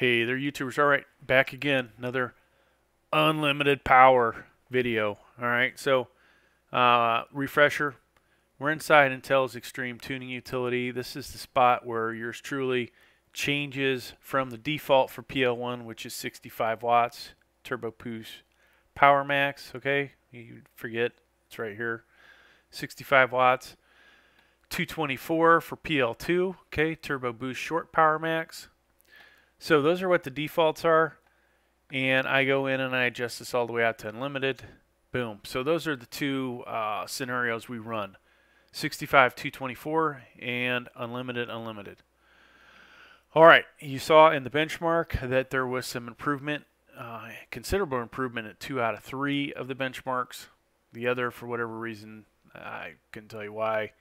Hey there, YouTubers. All right, back again. Another unlimited power video. All right, so refresher. We're inside Intel's Extreme Tuning Utility. This is the spot where yours truly changes from the default for PL1, which is 65 watts, Turbo Boost Power Max. Okay, you forget it's right here, 65 watts, 224 for PL2. Okay, Turbo Boost Short Power Max. So those are what the defaults are, and I go in and I adjust this all the way out to unlimited. Boom. So those are the two scenarios we run, 65, 224, and unlimited. All right, you saw in the benchmark that there was some improvement, considerable improvement at 2 out of 3 of the benchmarks. The other, for whatever reason, I couldn't tell you why,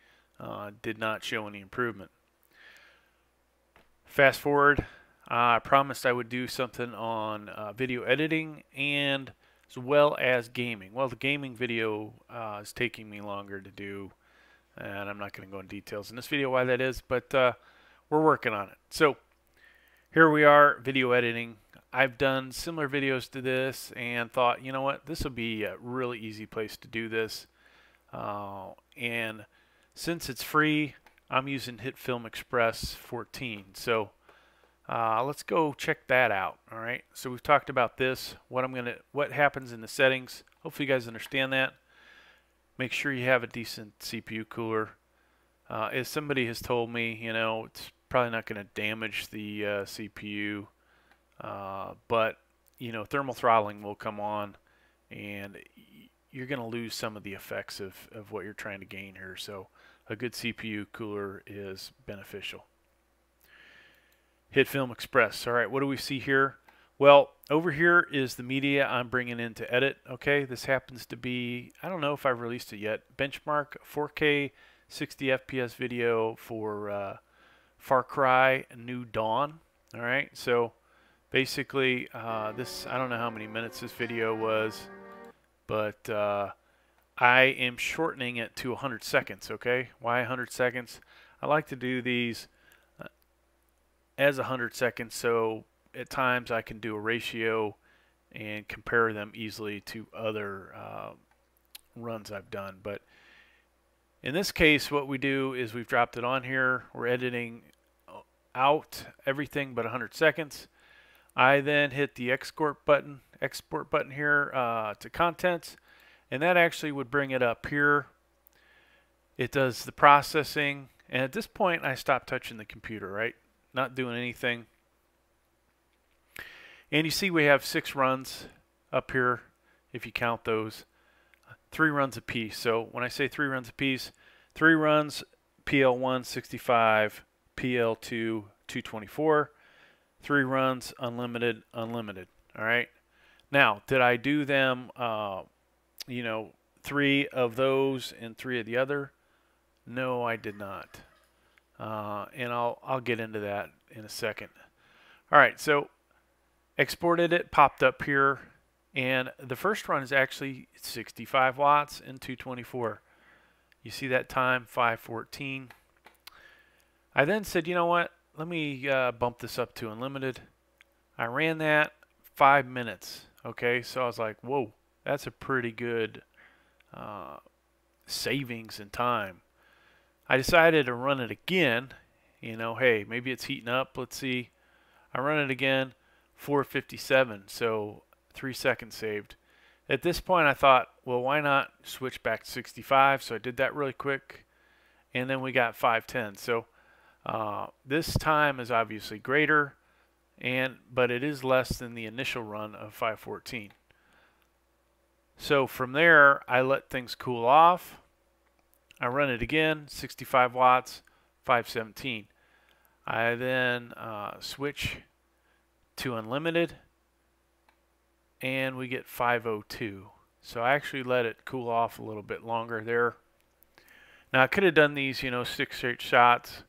did not show any improvement. Fast forward. I promised I would do something on video editing and as well as gaming. Well, the gaming video is taking me longer to do, and I'm not going to go into details in this video why that is, but we're working on it. So here we are, video editing. I've done similar videos to this and thought, you know what, this will be a really easy place to do this. And since it's free, I'm using HitFilm Express 14. So let's go check that out. All right, so we've talked about this, what happens in the settings. Hopefully you guys understand that. Make sure you have a decent CPU cooler. As somebody has told me, you know, it's probably not going to damage the CPU, but you know, thermal throttling will come on and you're going to lose some of the effects of what you're trying to gain here. So a good CPU cooler is beneficial. HitFilm Express. All right, what do we see here? Well, over here is the media I'm bringing in to edit. Okay, this happens to be, I don't know if I've released it yet, benchmark 4K 60 FPS video for Far Cry New Dawn. All right, so basically this, I don't know how many minutes this video was, but I am shortening it to 100 seconds, okay? Why 100 seconds? I like to do these as 100 seconds, so at times I can do a ratio and compare them easily to other runs I've done. But in this case, what we do is we've dropped it on here. We're editing out everything but 100 seconds. I then hit the export button here to contents, and that actually would bring it up here. It does the processing, and at this point I stopped touching the computer, right? Not doing anything. And you see we have 6 runs up here if you count those, 3 runs a piece. So when I say 3 runs a piece, 3 runs PL1 65, PL2 224, 3 runs unlimited. All right, now did I do them you know, 3 of those and 3 of the other? No, I did not. And I'll get into that in a second. All right, so exported it, popped up here, and the first run is actually 65 watts and 224. You see that time, 514. I then said, you know what? Let me bump this up to unlimited. I ran that 5 minutes. Okay, so I was like, whoa, that's a pretty good savings in time. I decided to run it again. You know, hey, maybe it's heating up. Let's see. I run it again, 457, so 3 seconds saved. At this point, I thought, well, why not switch back to 65? So I did that really quick, and then we got 510. So this time is obviously greater, but it is less than the initial run of 514. So from there, I let things cool off. I run it again, 65 watts, 517. I then switch to unlimited, and we get 502. So I actually let it cool off a little bit longer there. Now I could have done these, you know, 6 straight shots,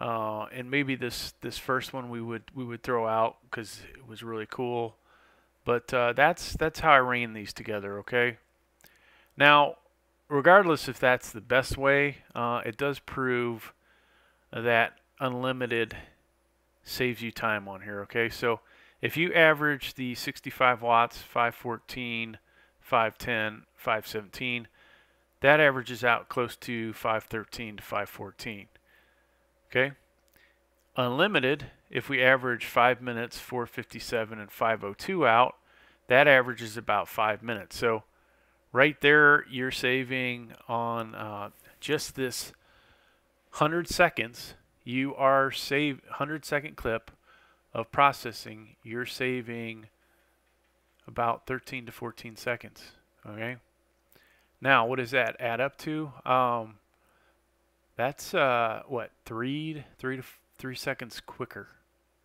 and maybe this first one we would throw out because it was really cool. But that's how I ran these together. Okay, now. Regardless if that's the best way, it does prove that unlimited saves you time on here. Okay, so if you average the 65 watts, 514, 510, 517, that averages out close to 513 to 514. Okay, unlimited, if we average 5 minutes, 457 and 502 out, that averages about 5 minutes. So right there, you're saving on just this 100 seconds. You are save 100-second clip of processing. You're saving about 13 to 14 seconds. Okay. Now, what does that add up to? That's what, three seconds quicker.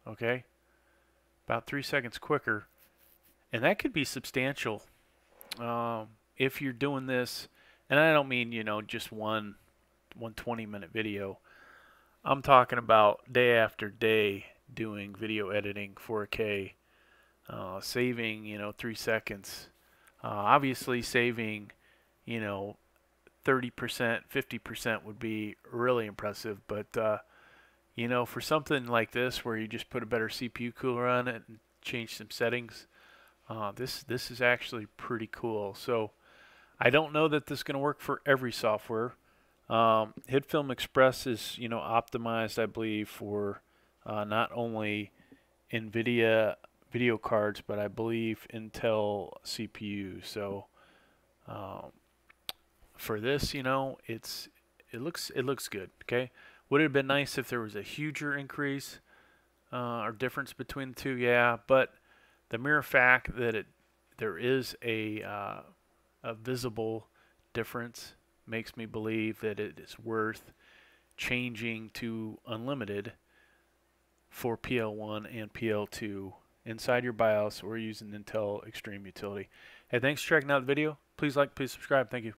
Okay, about 3 seconds quicker, and that could be substantial if you're doing this. And I don't mean, you know, just one 20-minute video. I'm talking about day after day doing video editing, 4K, saving, you know, 3 seconds. Obviously, saving, you know, 30%, 50% would be really impressive. But you know, for something like this where you just put a better CPU cooler on it and change some settings, this is actually pretty cool. So I don't know that this is going to work for every software. HitFilm Express is, you know, optimized, I believe, for not only NVIDIA video cards, but I believe Intel CPU. So for this, you know, it looks good. Okay. Would it have been nice if there was a huger increase or difference between the two? Yeah, but the mere fact that there is a visible difference makes me believe that it is worth changing to unlimited for PL1 and PL2 inside your BIOS or using Intel Extreme Utility. Hey, thanks for checking out the video. Please like, please subscribe. Thank you.